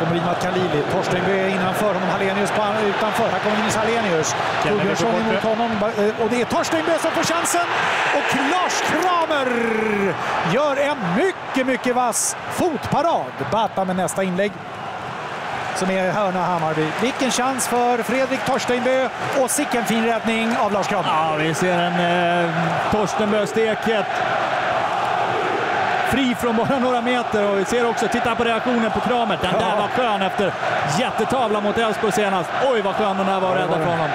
kommer in mot Kalili. Torsteinbø är innanför honom, Alenius utanför. Här kommer in Alenius. Torbjörnsson emot honom och det är Torsteinbø som får chansen. Och Lars Cramer gör en mycket vass fotparad. Batta med nästa inlägg. Som är hörna Hammarby. Vilken chans för Fredrik Torsteinbø och sicken fin räddning av Lars Cramer. Ja, vi ser en Torsteinbø-steket. Fri från bara några meter, och vi ser också, titta på reaktionen på Cramer. Den där var skön efter jättetavla mot Elfsborg senast. Oj vad skön den där var, rädda från honom.